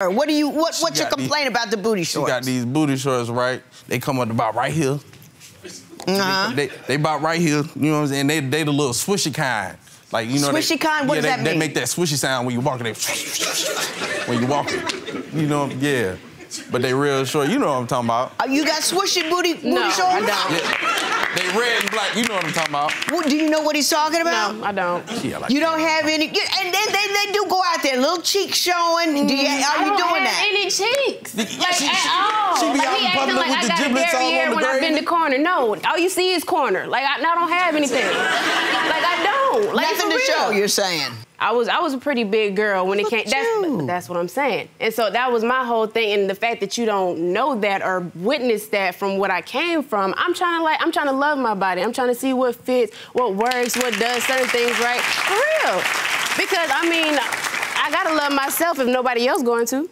What do you what's your complaint about the booty shorts? She got these booty shorts, right? They come up about right here. They about right here, you know what I'm saying? They the little swishy kind. Like, you know, swishy kind, what does that mean? They make that swishy sound when you walking. When you walking. You know, yeah. But they real short, you know what I'm talking about. You got swishy booty shorts? I don't. Yeah. They red and black, you know what I'm talking about. Well, do you know what he's talking about? No, I don't. Yeah, like you don't have any, and they do go out there, little cheeks showing. Do you, are you doing that? I don't have any cheeks, like at all. She be out in public with the giblets all on the when I've been to corner. No, all you see is corner. Like, I don't have anything. Like, I don't. Like, nothing to show, you're saying. I was a pretty big girl when it came. That's what I'm saying. And so that was my whole thing. And the fact that you don't know that or witness that from what I came from, I'm trying to love my body. I'm trying to see what fits, what works, what does certain things right. For real. Because I mean, I gotta love myself if nobody else going to.